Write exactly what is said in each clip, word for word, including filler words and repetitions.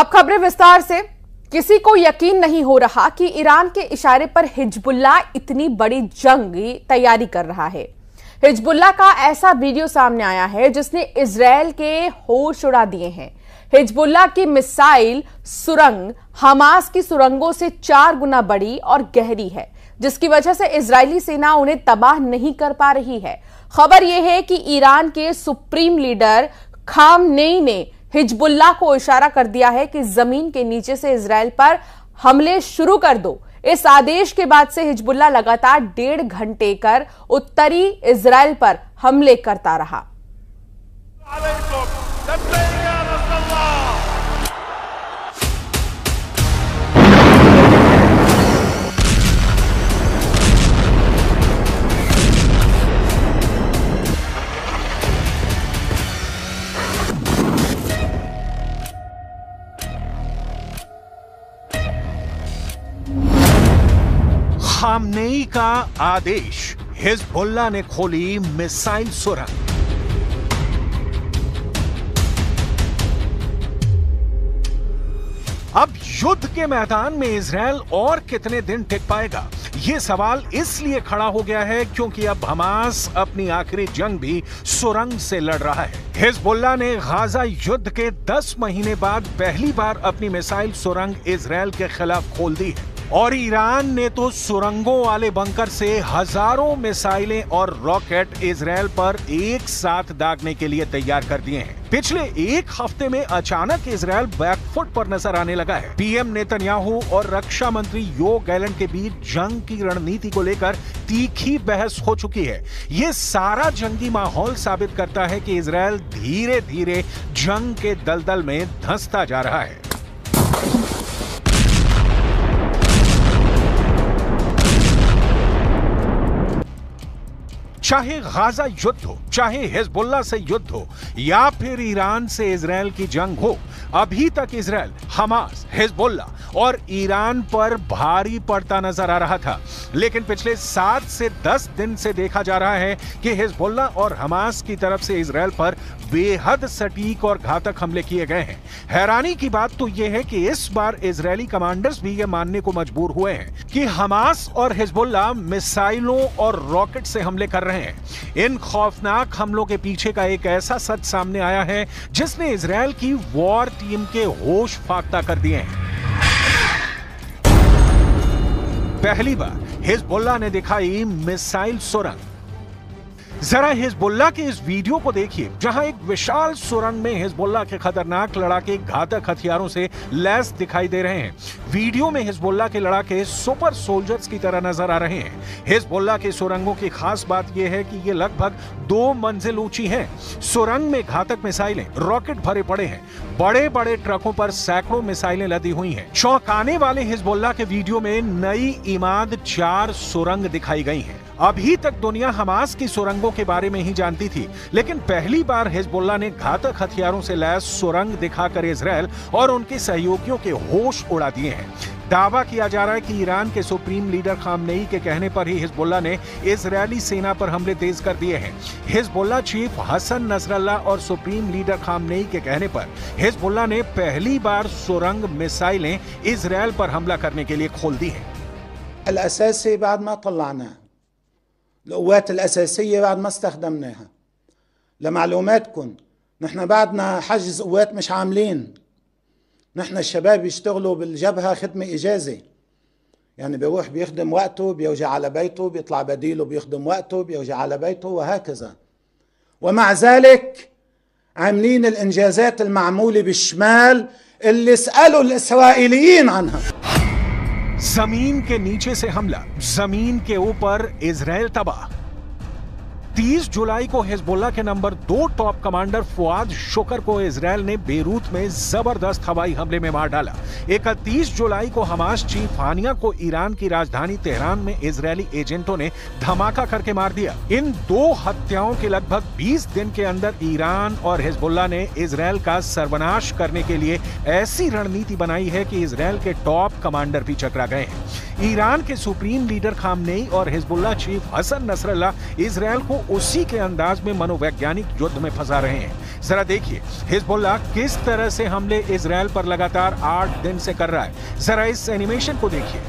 अब खबरें विस्तार से। किसी को यकीन नहीं हो रहा कि ईरान के इशारे पर हिजबुल्लाह इतनी बड़ी जंग की तैयारी कर रहा है। हिजबुल्लाह का ऐसा वीडियो सामने आया है जिसने इजरायल के होश उड़ा दिए हैं। हिजबुल्लाह की मिसाइल सुरंग हमास की सुरंगों से चार गुना बड़ी और गहरी है, जिसकी वजह से इजरायली सेना उन्हें तबाह नहीं कर पा रही है। खबर यह है कि ईरान के सुप्रीम लीडर खामनेई ने हिजबुल्लाह को इशारा कर दिया है कि जमीन के नीचे से इजरायल पर हमले शुरू कर दो। इस आदेश के बाद से हिजबुल्लाह लगातार डेढ़ घंटे कर उत्तरी इजरायल पर हमले करता रहा। खामनेई का आदेश, हिजबुल्लाह ने खोली मिसाइल सुरंग। अब युद्ध के मैदान में इजरायल और कितने दिन टिक पाएगा, ये सवाल इसलिए खड़ा हो गया है क्योंकि अब हमास अपनी आखिरी जंग भी सुरंग से लड़ रहा है। हिजबुल्लाह ने गाजा युद्ध के दस महीने बाद पहली बार अपनी मिसाइल सुरंग इजरायल के खिलाफ खोल दी है और ईरान ने तो सुरंगों वाले बंकर से हजारों मिसाइलें और रॉकेट इजरायल पर एक साथ दागने के लिए तैयार कर दिए हैं। पिछले एक हफ्ते में अचानक इजरायल बैकफुट पर नजर आने लगा है। पीएम नेतन्याहू और रक्षा मंत्री योव गैलेंट के बीच जंग की रणनीति को लेकर तीखी बहस हो चुकी है। ये सारा जंगी माहौल साबित करता है कि इजरायल धीरे धीरे जंग के दलदल में धंसता जा रहा है। चाहे गाजा युद्ध हो, चाहे हिजबुल्लाह से युद्ध हो या फिर ईरान से इजरायल की जंग हो, अभी तक इजरायल हमास, हिजबुल्लाह और ईरान पर भारी पड़ता नजर आ रहा था, लेकिन पिछले सात से दस दिन से देखा जा रहा है कि हिजबुल्लाह और हमास की तरफ से इजरायल पर बेहद सटीक और घातक हमले किए गए हैं। हैरानी की बात तो यह है कि इस बार इजरायली कमांडर्स भी ये मानने को मजबूर हुए हैं कि हमास और हिजबुल्लाह मिसाइलों और रॉकेट से हमले कर रहे हैं। इन खौफनाक हमलों के पीछे का एक ऐसा सच सामने आया है जिसने इजरायल की वॉर टीम के होश फाख्ता कर दिए हैं। पहली बार हिजबुल्लाह ने दिखाई मिसाइल सुरंग। जरा हिजबुल्लाह के इस वीडियो को देखिए, जहां एक विशाल सुरंग में हिजबुल्लाह के खतरनाक लड़ाके घातक हथियारों से लैस दिखाई दे रहे हैं। वीडियो में हिजबुल्लाह के लड़ाके सुपर सोल्जर्स की तरह नजर आ रहे हैं। हिजबुल्लाह के सुरंगों की खास बात यह है कि ये लगभग दो मंजिल ऊंची है। सुरंग में घातक मिसाइलें, रॉकेट भरे पड़े हैं। बड़े बड़े ट्रकों पर सैकड़ों मिसाइलें लदी हुई हैं। चौंकाने वाले हिजबुल्लाह के वीडियो में नई इमाद चार सुरंग दिखाई गई हैं। अभी तक दुनिया हमास की सुरंगों के बारे में ही जानती थी, लेकिन पहली बार हिजबुल्लाह ने घातक हथियारों से लैस सुरंग दिखाकर इजरायल और उनके सहयोगियों के होश उड़ा दिए हैं। दावा किया जा रहा है कि ईरान के सुप्रीम लीडर खामनेई के कहने पर ही हिजबुल्लाह ने इजरायली सेना पर हमले तेज कर दिए हैं। हिजबुल्लाह चीफ हसन नसरल्लाह और सुप्रीम लीडर खामनेई के कहने पर हिजबुल्लाह ने पहली बार सुरंग मिसाइलें इजरायल पर हमला करने के लिए खोल दी हैं। الأساسي بعد ما طلعناها القوات الأساسية بعد ما استخدمناها لمعلوماتكم نحن بعدنا حجز قوات مش عاملين نحن الشباب يشتغلوا بالجبهة خدمة إجازة يعني بيروح بيخدم وقته بيرجع على بيته بيطلع بديله بيخدم وقته بيرجع على بيته وهكذا ومع ذلك عاملين الإنجازات المعمولة بالشمال اللي سألوا الإسرائيليين عنها زمین کے نیچے سے حملہ زمین کے اوپر اسرائیل تباہ तीस जुलाई को हिजबुल्लाह के नंबर दो टॉप कमांडर फुआद शुकर को इजरायल ने बेरूत में जबरदस्त हवाई हमले में मार डाला। इकतीस जुलाई को हमास चीफ हानिया को ईरान की राजधानी तेहरान में इजरायली एजेंटों ने धमाका करके मार दिया। इन दो हत्याओं के लगभग बीस दिन के अंदर ईरान और हिजबुल्लाह ने इजरायल का सर्वनाश करने के लिए ऐसी रणनीति बनाई है कि इजरायल के टॉप कमांडर भी चकरा गए हैं। ईरान के सुप्रीम लीडर खामनेई और Hezbollah chief Hassan Nasrallah Israel को उसी के अंदाज में मनोवैज्ञानिक युद्ध में फंसा रहे हैं। जरा देखिए हिजबुल्लाह किस तरह से हमले इजरायल पर लगातार आठ दिन से कर रहा है। जरा इस एनिमेशन को देखिए।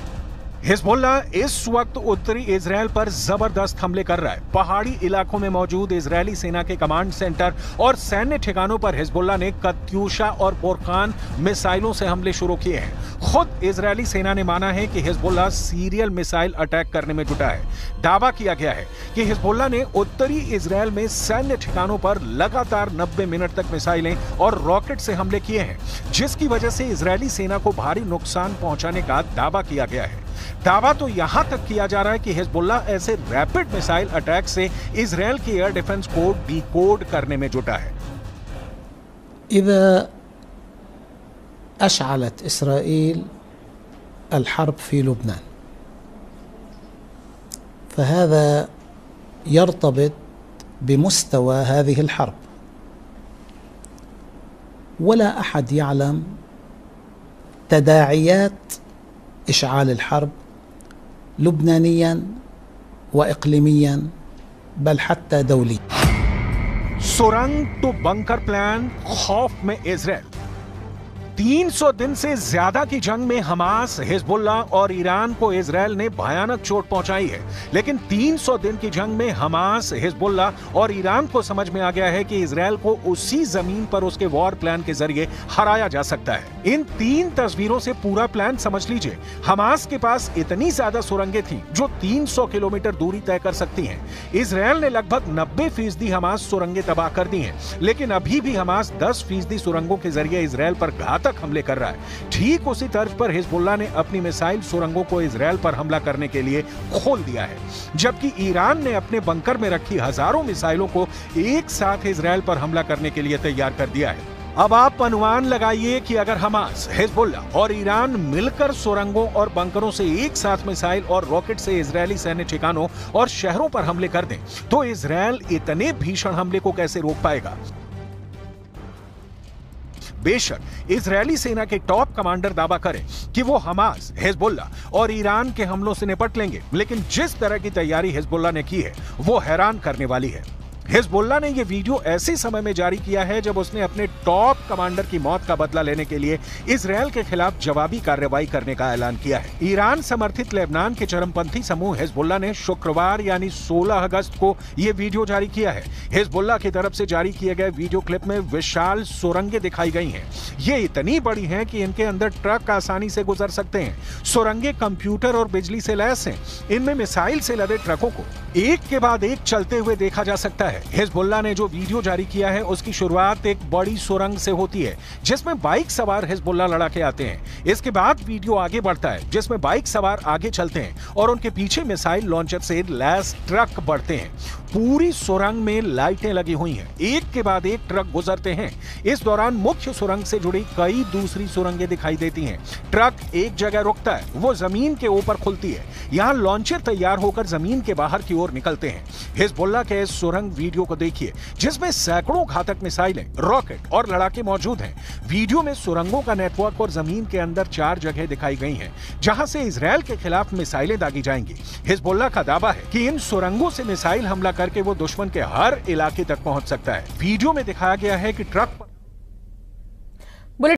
हिजबुल्लाह इस वक्त उत्तरी इजरायल पर जबरदस्त हमले कर रहा है। पहाड़ी इलाकों में मौजूद इजरायली सेना के कमांड सेंटर और सैन्य ठिकानों पर हिजबुल्लाह ने कत्यूशा और बोरकान मिसाइलों से हमले शुरू किए हैं। खुद इजरायली सेना ने माना है कि हिजबुल्लाह सीरियल मिसाइल अटैक करने में जुटा है। दावा किया गया है कि हिजबुल्लाह ने उत्तरी इजरायल में सैन्य ठिकानों पर लगातार नब्बे मिनट तक मिसाइलें और रॉकेट से हमले किए हैं, जिसकी वजह से इजरायली सेना को भारी नुकसान पहुंचाने का दावा किया गया है। दावा तो यहां तक किया जा रहा है कि हिजबुल्लाह ऐसे रैपिड मिसाइल अटैक से इजरायल की एयर डिफेंस को डिकोड करने में जुटा है। إذا أشعلت إسرائيل الحرب في لبنان فهذا يرتبط بمستوى هذه الحرب ولا أحد يعلم تداعيات إشعال الحرب لبنانيا وإقليميا بل حتى دوليا. सुरंग तो बंकर प्लान, खौफ में इजराइल। तीन सौ दिन से ज्यादा की जंग में हमास, हिजबुल्लाह और ईरान को इजराइल ने भयानक चोट पहुंचाई है। लेकिन तीन सौ दिन की जंग में हमास, हिजबुल्लाह और ईरान को समझ में आ गया है कि इजराइल को उसी जमीन पर उसके वॉर प्लान के जरिए हराया जा सकता है। इन तीन तस्वीरों से पूरा प्लान समझ लीजिए। हमास के पास इतनी ज्यादा सुरंगें थी जो तीन सौ किलोमीटर दूरी तय कर सकती है। इजराइल ने लगभग नब्बे फीसदी हमास सुरंगें तबाह कर दी है, लेकिन अभी भी हमास दस फीसदी सुरंगों के जरिए इजराइल पर घात तक हमले कर रहा है। ठीक उसी तर्ज पर हिजबुल्लाह ने अपनी मिसाइल सुरंगों को इजरायल पर हमला करने के लिए खोल दिया है, जबकि ईरान ने अपने बंकर में रखी हजारों मिसाइलों को एक साथ इजरायल पर हमला करने के लिए तैयार कर दिया है। अब आप अनुमान लगाइए कि अगर हमास, हिजबुल्लाह और ईरान मिलकर सुरंगों और बंकरों से एक साथ मिसाइल और रॉकेट से इजरायली सैन्य ठिकानों और शहरों पर हमले कर दें तो इजरायल इतने भीषण हमले को कैसे रोक पाएगा। बेशक इजरायली सेना के टॉप कमांडर दावा करें कि वो हमास, हिजबुल्लाह और ईरान के हमलों से निपट लेंगे, लेकिन जिस तरह की तैयारी हिजबुल्लाह ने की है वो हैरान करने वाली है। हिजबुल्लाह ने यह वीडियो ऐसे समय में जारी किया है जब उसने अपने टॉप कमांडर की मौत का बदला लेने के लिए इजरायल के खिलाफ जवाबी कार्रवाई करने का ऐलान किया है। ईरान समर्थित लेबनान के चरमपंथी समूह हिजबुल्लाह ने शुक्रवार यानी सोलह अगस्त को यह वीडियो जारी किया है। हिजबुल्लाह की तरफ से जारी किए गए वीडियो क्लिप में विशाल सुरंगें दिखाई गई हैं। ये इतनी बड़ी हैं कि इनके अंदर ट्रक आसानी से गुजर सकते हैं। सुरंगें कंप्यूटर और बिजली से लैस हैं। इनमें मिसाइल से लदे ट्रकों को एक के बाद एक चलते हुए देखा जा सकता है। हिजबुल्लाह ने जो वीडियो जारी किया है उसकी शुरुआत एक बड़ी सुरंग से होती है जिसमें बाइक सवार हिजबुल्लाह लड़ाके आते हैं। इसके बाद वीडियो आगे बढ़ता है जिसमें बाइक सवार आगे चलते हैं और उनके पीछे मिसाइल लॉन्चर से लैस ट्रक बढ़ते हैं। पूरी सुरंग में लाइटें लगी हुई हैं। एक के बाद एक ट्रक गुजरते हैं। इस दौरान मुख्य सुरंग से जुड़ी कई दूसरी सुरंगें दिखाई देती हैं। ट्रक एक जगह रुकता है, वो जमीन के ऊपर खुलती है। यहाँ लॉन्चर तैयार होकर जमीन के बाहर की ओर निकलते हैं। हिजबुल्लाह के इस सुरंग वीडियो को देखिए जिसमें सैकड़ों घातक मिसाइलें, रॉकेट और लड़ाके मौजूद हैं। वीडियो में सुरंगों का नेटवर्क और जमीन के अंदर चार जगह दिखाई गई हैं जहां से इजरायल के खिलाफ मिसाइलें दागी जाएंगी। हिजबुल्लाह का दावा है कि इन सुरंगों से मिसाइल हमला करके वो दुश्मन के हर इलाके तक पहुंच सकता है। वीडियो में दिखाया गया है कि ट्रक